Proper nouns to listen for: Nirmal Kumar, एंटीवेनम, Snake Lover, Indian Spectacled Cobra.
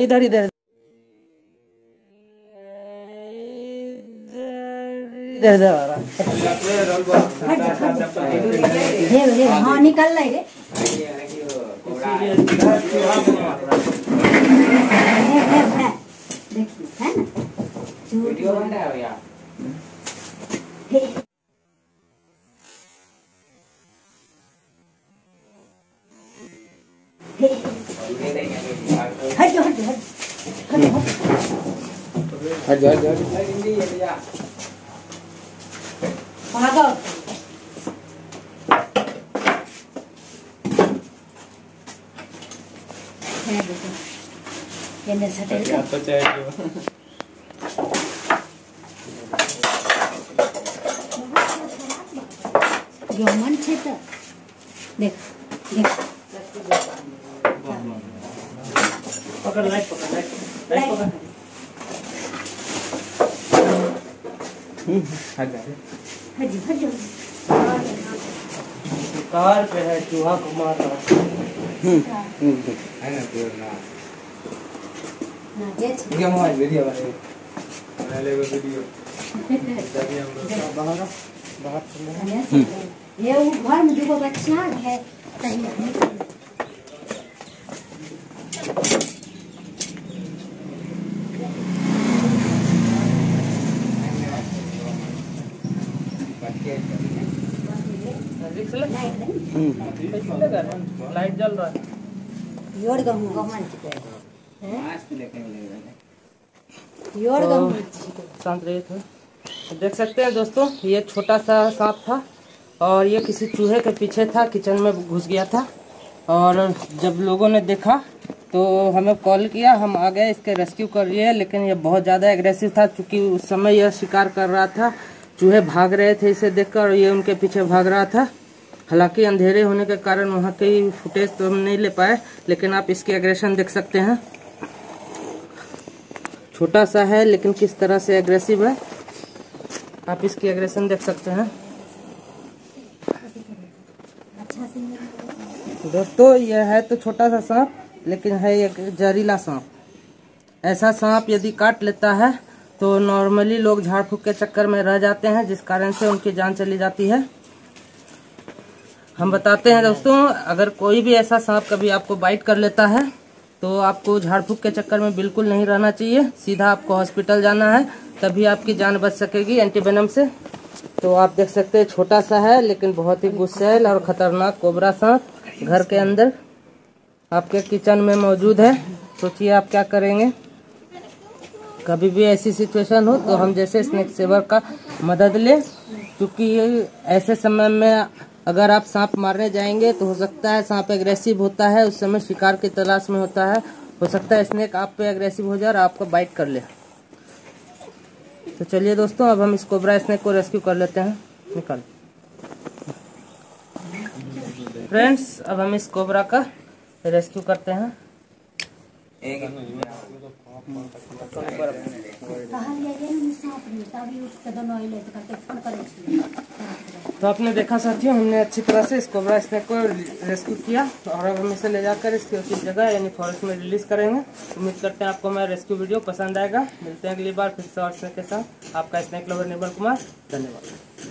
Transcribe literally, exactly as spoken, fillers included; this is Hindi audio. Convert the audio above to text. इधर इधर इधर इधर आ रहा ये ये हाँ निकल रहा है देखिए है ना वीडियो बन रहा है यार हट जा जा भागो है देखो ये ने सटे क्या तो चाहिए जो मन छे तो देख देख पकड़ लाइट पकड़ लाइट लाइट पकड़ हट हट हट कार पे है चूहा कुमार है ना तेरा ना ये हमारी वीडियो वाले पहले वो वीडियो तभी हम लोग बाहर बाहर चले ये वो घर में जो बच्चा है कहीं नहीं लाइट जल रहा है योर गम गमन चिपके हैं आज तो लेके मिलेगा योर गम सांप रहे थे देख सकते हैं दोस्तों ये छोटा सा सांप था और ये किसी चूहे के पीछे था किचन में घुस गया था और जब लोगों ने देखा तो हमें कॉल किया हम आ गए इसके रेस्क्यू कर लिए लेकिन ये बहुत ज़्यादा एग्रेसिव था क्योंकि उस समय यह शिकार कर रहा था चूहे भाग रहे थे इसे देखकर और ये उनके पीछे भाग रहा था हालांकि अंधेरे होने के कारण वहाँ की फुटेज तो हम नहीं ले पाए लेकिन आप इसकी एग्रेशन देख सकते हैं छोटा सा है लेकिन किस तरह से एग्रेसिव है आप इसकी एग्रेशन देख सकते हैं दोस्तों यह है तो छोटा सा सांप लेकिन है एक जहरीला सांप ऐसा सांप यदि काट लेता है तो नॉर्मली लोग झाड़ फूक के चक्कर में रह जाते हैं जिस कारण से उनकी जान चली जाती है हम बताते हैं दोस्तों अगर कोई भी ऐसा सांप कभी आपको बाइट कर लेता है तो आपको झाड़ फूक के चक्कर में बिल्कुल नहीं रहना चाहिए सीधा आपको हॉस्पिटल जाना है तभी आपकी जान बच सकेगी एंटीवेनम से। तो आप देख सकते हैं छोटा सा है लेकिन बहुत ही गुस्सैल और ख़तरनाक कोबरा सांप घर के अंदर आपके किचन में मौजूद है सोचिए आप क्या करेंगे कभी भी ऐसी सिचुएशन हो तो हम जैसे स्नेक सेवर का मदद लें क्योंकि ऐसे समय में अगर आप सांप मारने जाएंगे तो हो सकता है सांप एग्रेसिव होता है उस समय शिकार की तलाश में होता है हो सकता है स्नेक आप पे एग्रेसिव हो जाए और आपको बाइट कर ले। तो चलिए दोस्तों अब हम इस कोबरा स्नेक को रेस्क्यू कर लेते हैं निकाल फ्रेंड्स अब हम इस कोबरा का रेस्क्यू करते हैं तो आपने देखा साथियों हमने अच्छी तरह से इस कोबरा स्नेक को रेस्क्यू किया और अब हम इसे ले जाकर इसकी उचित जगह यानी फॉरेस्ट में रिलीज करेंगे। उम्मीद करते हैं आपको हमारा रेस्क्यू वीडियो पसंद आएगा। मिलते हैं अगली बार फिर से और स्नेक के साथ। आपका स्नेक लवर निर्मल कुमार धन्यवाद।